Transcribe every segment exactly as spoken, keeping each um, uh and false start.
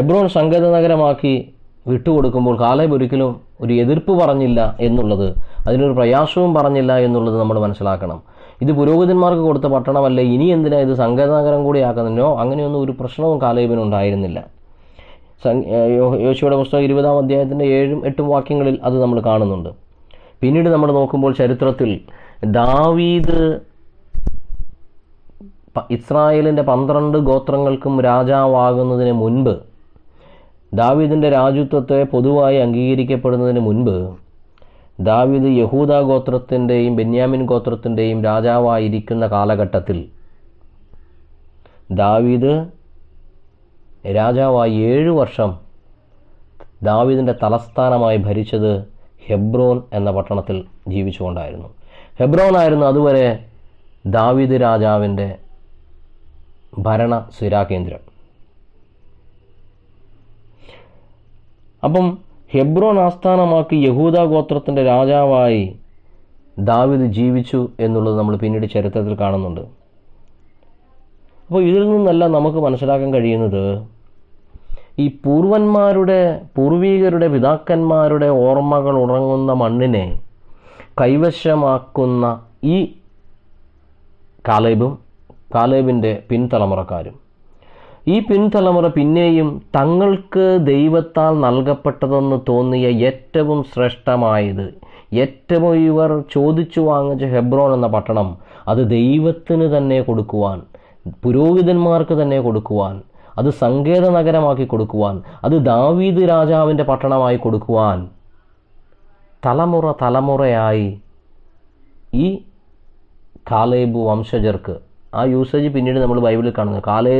Hebron സംഗത നഗരമാക്കി വിട്ടുകൊടുക്കുമ്പോൾ Caleb ഒരിക്കലും ഒരു എതിർപ്പ് പറഞ്ഞില്ല എന്നുള്ളത്, അതിനൊരു പ്രയാസവും പറഞ്ഞില്ല എന്നുള്ളത് നമ്മൾ മനസ്സിലാക്കണം. ഇത് പുരോഹിതന്മാർക്ക് കൊടുത്ത പട്ടണമല്ലേ, ഇനി എന്തിനാ ഇത് സംഗത നഗരം കൂടി ആക്കുന്നതിനോ അങ്ങനെയൊന്നും ഒരു പ്രശ്നവും കാലേബിനുണ്ടായിരുന്നില്ല. യോശുവയുടെ പുസ്തകം ഇരുപതാം അധ്യായത്തിൻ്റെ ഏഴും എട്ടും വാക്യങ്ങളിൽ അത് നമ്മൾ കാണുന്നുണ്ട്. പിന്നീട് നമ്മൾ നോക്കുമ്പോൾ ചരിത്രത്തിൽ ദാവീദ് ഇസ്രായേലിൻ്റെ പന്ത്രണ്ട് ഗോത്രങ്ങൾക്കും രാജാവാകുന്നതിന് മുൻപ്, ദാവീദിൻ്റെ രാജ്യത്വത്തെ പൊതുവായി അംഗീകരിക്കപ്പെടുന്നതിന് മുൻപ്, ദാവീദ് യഹൂദ ഗോത്രത്തിൻ്റെയും ബെന്യാമിൻ ഗോത്രത്തിൻ്റെയും രാജാവായിരിക്കുന്ന കാലഘട്ടത്തിൽ ദാവീദ് രാജാവായി ഏഴു വർഷം ദാവീദിൻ്റെ തലസ്ഥാനമായി ഭരിച്ചത് ഹെബ്രോൻ എന്ന പട്ടണത്തിൽ ജീവിച്ചുകൊണ്ടായിരുന്നു. ഹെബ്രോനായിരുന്നു അതുവരെ ദാവീദ് രാജാവിൻ്റെ ഭരണ സ്ഥിരാകേന്ദ്രം. അപ്പം ഹെബ്രോൻ ആസ്ഥാനമാക്കി യഹൂദ ഗോത്രത്തിൻ്റെ രാജാവായി ദാവീദ് ജീവിച്ചു എന്നുള്ളത് നമ്മൾ പിന്നീട് ചരിത്രത്തിൽ കാണുന്നുണ്ട്. അപ്പോൾ ഇതിൽ നിന്നെല്ലാം നമുക്ക് മനസ്സിലാക്കാൻ കഴിയുന്നത്, ഈ പൂർവന്മാരുടെ പൂർവീകരുടെ പിതാക്കന്മാരുടെ ഓർമ്മകൾ ഉറങ്ങുന്ന മണ്ണിനെ കൈവശമാക്കുന്ന ഈ കാലേബും കാലേബിൻ്റെ പിൻതലമുറക്കാരും, ഈ പിൻതലമുറ പിന്നെയും തങ്ങൾക്ക് ദൈവത്താൽ നൽകപ്പെട്ടതെന്ന് തോന്നിയ ഏറ്റവും ശ്രേഷ്ഠമായത്, ഏറ്റവും ഇവർ ചോദിച്ചു വാങ്ങിച്ച ഹെബ്രോൻ എന്ന പട്ടണം, അത് ദൈവത്തിന് തന്നെ കൊടുക്കുവാൻ, പുരോഹിതന്മാർക്ക് തന്നെ കൊടുക്കുവാൻ, അത് സങ്കേത നഗരമാക്കി കൊടുക്കുവാൻ, അത് ദാവീദ് രാജാവിൻ്റെ പട്ടണമായി കൊടുക്കുവാൻ തലമുറ തലമുറയായി ഈ കാലേബ് വംശജർക്ക്, ആ യൂസേജ് പിന്നീട് നമ്മൾ ബൈബിളിൽ കാണുന്നത് കാലേ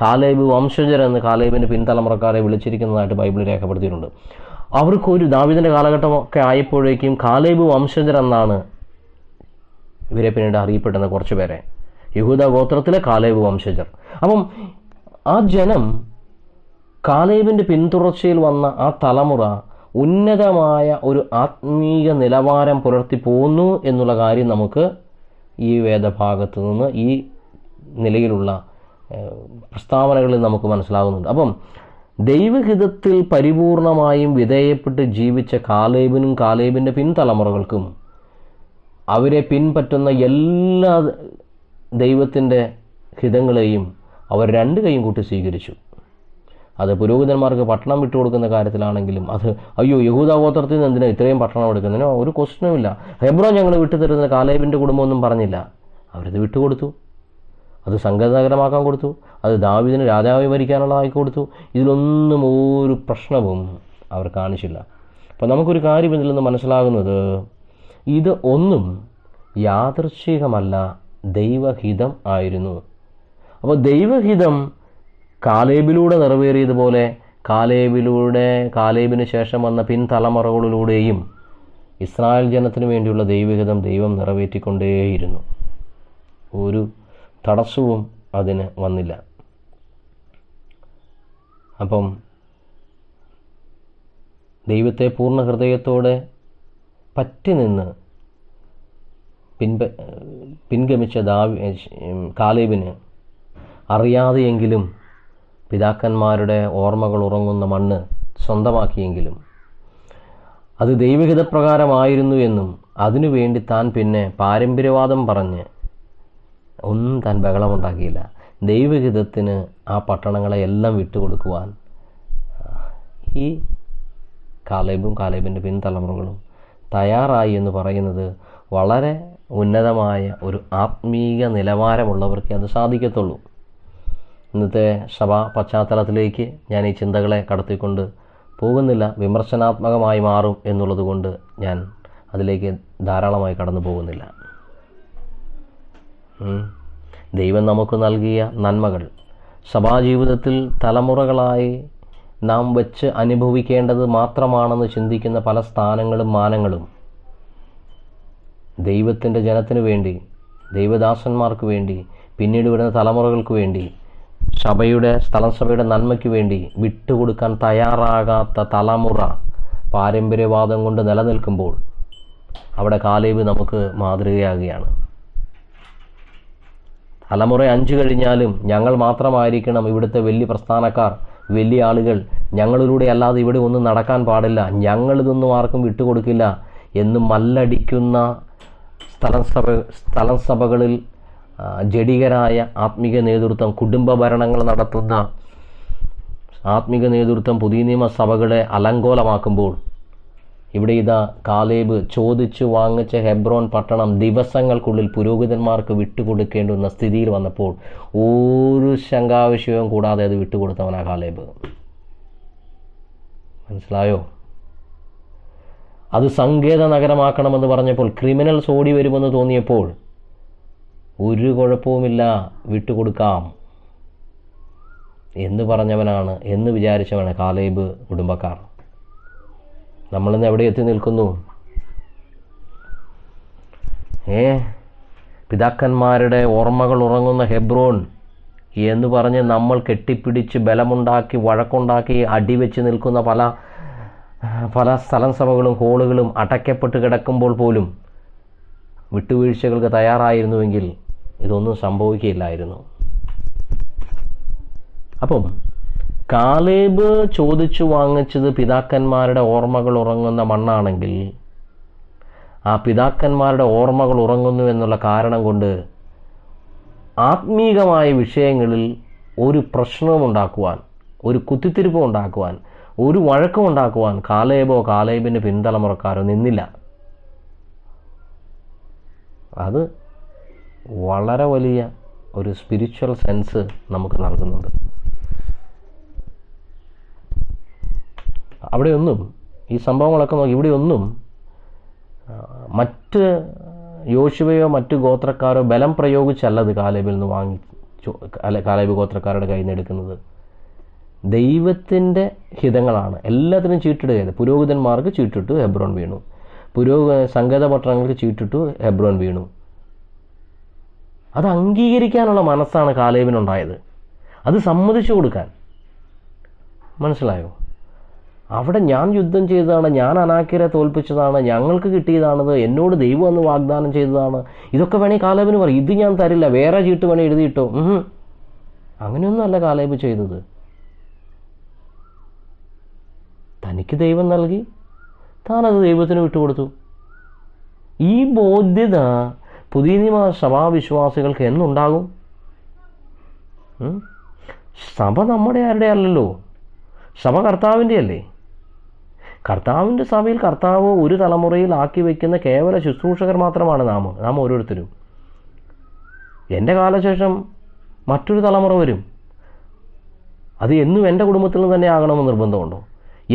കാലേബ് വംശജർ എന്ന് കാലേബിൻ്റെ പിൻതലമുറക്കാരെ വിളിച്ചിരിക്കുന്നതായിട്ട് ബൈബിൾ രേഖപ്പെടുത്തിയിട്ടുണ്ട്. അവർക്കൊരു ദാവീദിൻ്റെ കാലഘട്ടമൊക്കെ ആയപ്പോഴേക്കും കാലേബ് വംശജർ എന്നാണ് ഇവരെ പിന്നീട് അറിയപ്പെടുന്ന കുറച്ച് പേരെ, യഹൂദ ഗോത്രത്തിലെ കാലേബ് വംശജർ. അപ്പം ആ ജനം കാലേബിൻ്റെ പിന്തുടർച്ചയിൽ വന്ന ആ തലമുറ ഉന്നതമായ ഒരു ആത്മീയ നിലവാരം പുലർത്തി പോന്നു എന്നുള്ള കാര്യം നമുക്ക് ഈ വേദഭാഗത്ത് നിന്ന് ഈ നിലയിലുള്ള പ്രസ്താവനകളിൽ നമുക്ക് മനസ്സിലാകുന്നുണ്ട്. അപ്പം ദൈവഹിതത്തിൽ പരിപൂർണമായും വിധേയപ്പെട്ട് ജീവിച്ച കാലേബിനും കാലേബിൻ്റെ പിൻതലമുറകൾക്കും അവരെ പിൻപറ്റുന്ന എല്ലാ ദൈവത്തിൻ്റെ ഹിതങ്ങളെയും അവർ രണ്ട് കൈയും കൂട്ടി സ്വീകരിച്ചു. അത് പുരോഹിതന്മാർക്ക് പട്ടണം വിട്ടുകൊടുക്കുന്ന കാര്യത്തിലാണെങ്കിലും, അത് അയ്യോ യഹൂദ ഗോത്രത്തിൽ നിന്ന് എന്തിനാണ് ഇത്രയും പട്ടണം എടുക്കുന്നതിനോ ഒരു ക്വസ്റ്റ്യനുമില്ല. ഹെബ്രോൻ ഞങ്ങൾ വിട്ടു തരുന്ന കാലേബിൻ്റെ കുടുംബമൊന്നും പറഞ്ഞില്ല, അവരത് വിട്ടുകൊടുത്തു. അത് സംഗത നഗരമാക്കാൻ കൊടുത്തു, അത് ദാവീദിന് രാജാവായി ഭരിക്കാനുള്ളതായി കൊടുത്തു. ഇതിലൊന്നും ഒരു പ്രശ്നവും അവർ കാണിച്ചില്ല. അപ്പോൾ നമുക്കൊരു കാര്യം ഇതിൽ നിന്ന് മനസ്സിലാകുന്നത്, ഇത് ഒന്നും യാദൃശ്ചികമല്ല, ദൈവഹിതം ആയിരുന്നു. അപ്പോൾ ദൈവഹിതം കാലേബിലൂടെ നിറവേറിയതുപോലെ കാലേബിലൂടെ കാലേബിന് ശേഷം വന്ന പിൻതലമുറകളിലൂടെയും ഇസ്രായേൽ ജനത്തിന് വേണ്ടിയുള്ള ദൈവഹിതം ദൈവം നിറവേറ്റിക്കൊണ്ടേയിരുന്നു. ഒരു തടസ്സവും അതിന് വന്നില്ല. അപ്പം ദൈവത്തെ പൂർണ്ണ ഹൃദയത്തോടെ പറ്റി നിന്ന് പിൻപ പിൻഗമിച്ച ദാവി കാലേബിന് അറിയാതെയെങ്കിലും പിതാക്കന്മാരുടെ ഓർമ്മകൾ ഉറങ്ങുന്ന മണ്ണ് സ്വന്തമാക്കിയെങ്കിലും അത് ദൈവഹിതപ്രകാരമായിരുന്നു എന്നും അതിനുവേണ്ടി താൻ പിന്നെ പാരമ്പര്യവാദം പറഞ്ഞ് ഒന്നും താൻ ബഹളമുണ്ടാക്കിയില്ല. ദൈവഹിതത്തിന് ആ പട്ടണങ്ങളെ എല്ലാം വിട്ടുകൊടുക്കുവാൻ ഈ കാലേബും കാലേബിൻ്റെ പിൻതലമുറകളും തയ്യാറായി എന്ന് പറയുന്നത് വളരെ ഉന്നതമായ ഒരു ആത്മീയ നിലവാരമുള്ളവർക്ക് അത് സാധിക്കത്തുള്ളൂ. ഇന്നത്തെ സഭാ പശ്ചാത്തലത്തിലേക്ക് ഞാൻ ഈ ചിന്തകളെ കടത്തിക്കൊണ്ട് പോകുന്നില്ല, വിമർശനാത്മകമായി മാറും എന്നുള്ളത് കൊണ്ട് ഞാൻ അതിലേക്ക് ധാരാളമായി കടന്നു പോകുന്നില്ല. ദൈവം നമുക്ക് നൽകിയ നന്മകൾ സഭാജീവിതത്തിൽ തലമുറകളായി നാം വെച്ച് അനുഭവിക്കേണ്ടത് മാത്രമാണെന്ന് ചിന്തിക്കുന്ന പല സ്ഥാനങ്ങളും മാനങ്ങളും ദൈവത്തിൻ്റെ ജനത്തിന് വേണ്ടി, ദൈവദാസന്മാർക്ക് വേണ്ടി, പിന്നീട് വരുന്ന തലമുറകൾക്ക് വേണ്ടി, സഭയുടെ സ്ഥലം സഭയുടെ നന്മയ്ക്ക് വേണ്ടി വിട്ടുകൊടുക്കാൻ തയ്യാറാകാത്ത തലമുറ പാരമ്പര്യവാദം കൊണ്ട് നിലനിൽക്കുമ്പോൾ അവിടെ കാലേബ് നമുക്ക് മാതൃകയാകുകയാണ്. തലമുറ അഞ്ച് കഴിഞ്ഞാലും ഞങ്ങൾ മാത്രമായിരിക്കണം ഇവിടുത്തെ വലിയ പ്രസ്ഥാനക്കാർ, വലിയ ആളുകൾ ഞങ്ങളിലൂടെ അല്ലാതെ ഇവിടെ ഒന്നും നടക്കാൻ പാടില്ല, ഞങ്ങളിതൊന്നും ആർക്കും വിട്ടുകൊടുക്കില്ല എന്ന് മല്ലടിക്കുന്ന സ്ഥലം സഭ സ്ഥലം സഭകളിൽ ജഡികരായ ആത്മീക നേതൃത്വം, കുടുംബ ഭരണങ്ങൾ നടത്തുന്ന ആത്മീക നേതൃത്വം പുതിയ നിയമസഭകളെ അലങ്കോലമാക്കുമ്പോൾ ഇവിടെ ഇതാ കാലേബ് ചോദിച്ചു വാങ്ങിച്ച ഹെബ്രോൻ പട്ടണം ദിവസങ്ങൾക്കുള്ളിൽ പുരോഹിതന്മാർക്ക് വിട്ടുകൊടുക്കേണ്ടുന്ന സ്ഥിതിയിൽ വന്നപ്പോൾ ഒരു ശങ്കാവിഷയവും കൂടാതെ അത് വിട്ടുകൊടുത്തവനാ കാലേബ്. മനസ്സിലായോ? അത് സങ്കേത നഗരമാക്കണമെന്ന് പറഞ്ഞപ്പോൾ, ക്രിമിനൽസ് ഓടി വരുമെന്ന് തോന്നിയപ്പോൾ ഒരു കുഴപ്പവുമില്ല വിട്ടുകൊടുക്കാം എന്ന് പറഞ്ഞവനാണ്, എന്ന് വിചാരിച്ചവനാണ് കാലേബ് കുടുംബക്കാർ. നമ്മളിന്ന് എവിടെ എത്തി നിൽക്കുന്നു? ഏ പിതാക്കന്മാരുടെ ഓർമ്മകൾ ഉറങ്ങുന്ന ഹെബ്രോൻ എന്ന് പറഞ്ഞ് നമ്മൾ കെട്ടിപ്പിടിച്ച് ബലമുണ്ടാക്കി വഴക്കുണ്ടാക്കി അടിവെച്ച് നിൽക്കുന്ന പല പല സ്ഥലം സഭകളും ഹോളുകളും അടയ്ക്കപ്പെട്ട് കിടക്കുമ്പോൾ പോലും വിട്ടുവീഴ്ചകൾക്ക് തയ്യാറായിരുന്നുവെങ്കിൽ ഇതൊന്നും സംഭവിക്കുകയില്ലായിരുന്നു. അപ്പം കാലേബ് ചോദിച്ചു വാങ്ങിച്ചത് പിതാക്കന്മാരുടെ ഓർമ്മകൾ ഉറങ്ങുന്ന മണ്ണാണെങ്കിൽ, ആ പിതാക്കന്മാരുടെ ഓർമ്മകൾ ഉറങ്ങുന്നു എന്നുള്ള കാരണം കൊണ്ട് ആത്മീകമായ വിഷയങ്ങളിൽ ഒരു പ്രശ്നവും ഉണ്ടാക്കുവാൻ, ഒരു കുത്തിത്തിരിപ്പും ഉണ്ടാക്കുവാൻ, ഒരു വഴക്കം ഉണ്ടാക്കുവാൻ കാലേബോ കാലേബിൻ്റെ പിന്തലമുറക്കാരോ നിന്നില്ല. അത് വളരെ വലിയ ഒരു സ്പിരിച്വൽ സെൻസ് നമുക്ക് നൽകുന്നുണ്ട്. അവിടെയൊന്നും ഈ സംഭവങ്ങളൊക്കെ നോക്കി ഇവിടെയൊന്നും മറ്റ് യോശുവയോ മറ്റ് ഗോത്രക്കാരോ ബലം പ്രയോഗിച്ചല്ലത് കാലേബിൽ നിന്ന് വാങ്ങി അല്ല കാലേബ് ഗോത്രക്കാരുടെ കയ്യിൽ നിന്ന് എടുക്കുന്നത്. ദൈവത്തിൻ്റെ ഹിതങ്ങളാണ്. എല്ലാത്തിനും ചീട്ടിടുകയത്. പുരോഹിതന്മാർക്ക് ചീട്ടിട്ടു, ഹെബ്രോൻ വീണു. പുരോഗ സംഗീത പട്ടണങ്ങൾക്ക് ചീട്ടിട്ടു, ഹെബ്രോൻ വീണു. അത് അംഗീകരിക്കാനുള്ള മനസ്സാണ് കാലേബിനുണ്ടായത്, അത് സമ്മതിച്ചു കൊടുക്കാൻ. മനസ്സിലായോ? അവിടെ ഞാൻ യുദ്ധം ചെയ്തതാണ്, ഞാൻ അനാക്കിയരെ തോൽപ്പിച്ചതാണ്, ഞങ്ങൾക്ക് കിട്ടിയതാണത്, എന്നോട് ദൈവം എന്ന് വാഗ്ദാനം ചെയ്തതാണ്, ഇതൊക്കെ വേണേൽ കാലേബിന് പറയും, ഇത് ഞാൻ തരില്ല, വേറെ ചീട്ട് വേണേൽ എഴുതിയിട്ടോ. അങ്ങനെയൊന്നും അല്ല കാലേബ് ചെയ്തത്. തനിക്ക് ദൈവം നൽകി, താനത് ദൈവത്തിന് വിട്ടുകൊടുത്തു. ഈ ബോധ്യത പുതിയ നിയമ സഭാവിശ്വാസികൾക്ക് എന്നുണ്ടാകും? സഭ നമ്മുടെ ആരുടെ അല്ലല്ലോ, സഭ കർത്താവിൻ്റെ അല്ലേ. കർത്താവിൻ്റെ സഭയിൽ കർത്താവ് ഒരു തലമുറയിൽ ആക്കി വയ്ക്കുന്ന കേവല ശുശ്രൂഷകർ മാത്രമാണ് നാം നാം ഓരോരുത്തരും. എൻ്റെ കാലശേഷം മറ്റൊരു തലമുറ വരും. അത് എന്നും എൻ്റെ കുടുംബത്തിൽ നിന്ന് തന്നെ ആകണമെന്ന് നിർബന്ധമുണ്ടോ?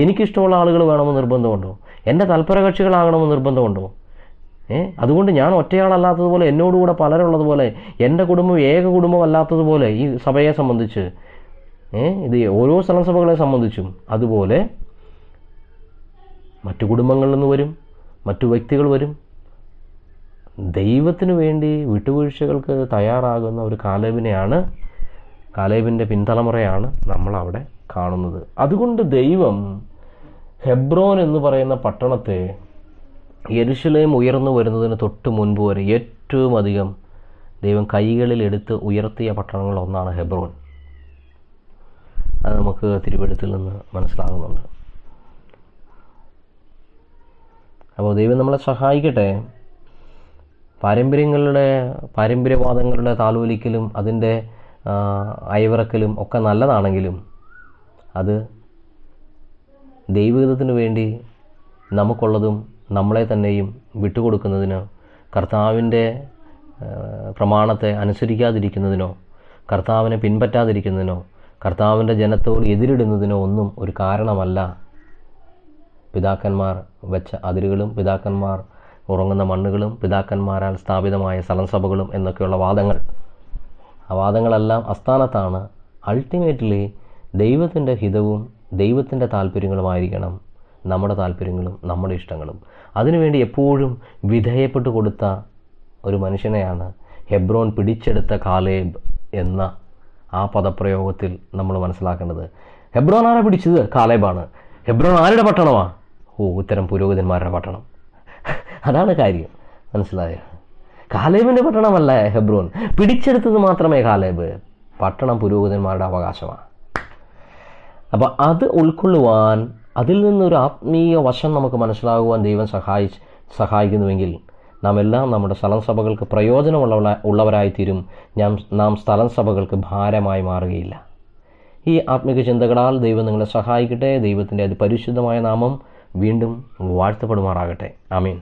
എനിക്കിഷ്ടമുള്ള ആളുകൾ വേണമെന്ന് നിർബന്ധമുണ്ടോ? എൻ്റെ തൽപരകക്ഷികളാകണമെന്ന് നിർബന്ധമുണ്ടോ? ഏ അതുകൊണ്ട് ഞാൻ ഒറ്റയാളല്ലാത്തതുപോലെ എന്നോടുകൂടെ പലരുള്ളതുപോലെ, എൻ്റെ കുടുംബം ഏക കുടുംബം അല്ലാത്തതുപോലെ ഈ സഭയെ സംബന്ധിച്ച്, ഏ ഇത് ഓരോ സ്ഥലം സഭകളെ സംബന്ധിച്ചും അതുപോലെ മറ്റു കുടുംബങ്ങളിൽ നിന്ന് വരും, മറ്റു വ്യക്തികൾ വരും. ദൈവത്തിനു വേണ്ടി വിട്ടുവീഴ്ചകൾക്ക് തയ്യാറാകുന്ന ഒരു കാലേബിനെയാണ്, കാലേബിൻ്റെ പിൻതലമുറയാണ് നമ്മളവിടെ കാണുന്നത്. അതുകൊണ്ട് ദൈവം ഹെബ്രോൻ എന്ന് പറയുന്ന പട്ടണത്തെ യെരുശലേം ഉയർന്നു വരുന്നതിന് തൊട്ട് മുൻപ് വരെ ഏറ്റവും അധികം ദൈവം കൈകളിലെടുത്ത് ഉയർത്തിയ പട്ടണങ്ങളൊന്നാണ് ഹെബ്രോൻ. അത് നമുക്ക് തിരുവെഴുത്തിൽ നിന്ന് മനസ്സിലാകുന്നുണ്ട്. അപ്പോൾ ദൈവം നമ്മളെ സഹായിക്കട്ടെ. പാരമ്പര്യങ്ങളുടെ പാരമ്പര്യവാദങ്ങളുടെ താലോലിക്കലും അതിൻ്റെ അയവിറക്കലും ഒക്കെ നല്ലതാണെങ്കിലും അത് ദൈവഹിതത്തിനു വേണ്ടി നമുക്കുള്ളതും നമ്മളെ തന്നെയും വിട്ടുകൊടുക്കുന്നതിനോ, കർത്താവിൻ്റെ പ്രമാണത്തെ അനുസരിക്കാതിരിക്കുന്നതിനോ, കർത്താവിനെ പിൻപറ്റാതിരിക്കുന്നതിനോ, കർത്താവിൻ്റെ ജനത്തോട് എതിരിടുന്നതിനോ ഒന്നും ഒരു കാരണമല്ല പിതാക്കന്മാർ വെച്ച അതിരുകളും പിതാക്കന്മാർ ഉറങ്ങുന്ന മണ്ണുകളും പിതാക്കന്മാരാൽ സ്ഥാപിതമായ സ്ഥലം സഭകളും എന്നൊക്കെയുള്ള വാദങ്ങൾ. ആ വാദങ്ങളെല്ലാം അസ്ഥാനത്താണ് അൾട്ടിമേറ്റ്ലി ദൈവത്തിൻ്റെ ഹിതവും ദൈവത്തിൻ്റെ താല്പര്യങ്ങളുമായിരിക്കണം നമ്മുടെ താല്പര്യങ്ങളും നമ്മുടെ ഇഷ്ടങ്ങളും. അതിനുവേണ്ടി എപ്പോഴും വിധേയപ്പെട്ടു കൊടുത്ത ഒരു മനുഷ്യനെയാണ് ഹെബ്രോൻ പിടിച്ചെടുത്ത കാലേബ് എന്ന ആ പദപ്രയോഗത്തിൽ നമ്മൾ മനസ്സിലാക്കേണ്ടത്. ഹെബ്രോൻ ആരാ പിടിച്ചത്? കാലേബാണ്. ഹെബ്രോൻ ആരുടെ പട്ടണമാണ്? ഓ ഉത്തരം പുരോഹിതന്മാരുടെ പട്ടണം. അതാണ് കാര്യം. മനസ്സിലായ? കാലേബിൻ്റെ പട്ടണമല്ല ഹെബ്രോൻ പിടിച്ചെടുത്തത് മാത്രമേ കാലേബ്. പട്ടണം പുരോഹിതന്മാരുടെ അവകാശമാണ്. അപ്പോൾ അത് ഉൾക്കൊള്ളുവാൻ, അതിൽ നിന്നൊരു ആത്മീയ വശം നമുക്ക് മനസ്സിലാകുവാൻ ദൈവം സഹായിച്ച് സഹായിക്കുന്നുവെങ്കിൽ നാം എല്ലാം നമ്മുടെ സ്ഥലം സഭകൾക്ക് പ്രയോജനമുള്ള ഉള്ളവരായിത്തീരും. ഞാൻ നാം സ്ഥലം സഭകൾക്ക് ഭാരമായി മാറുകയില്ല. ഈ ആത്മീയ ചിന്തകളാൽ ദൈവം നിങ്ങളെ സഹായിക്കട്ടെ. ദൈവത്തിൻ്റെ അതിപരിശുദ്ധമായ നാമം വീണ്ടും വാഴ്ത്തപ്പെടുമാറാകട്ടെ. ആമീൻ.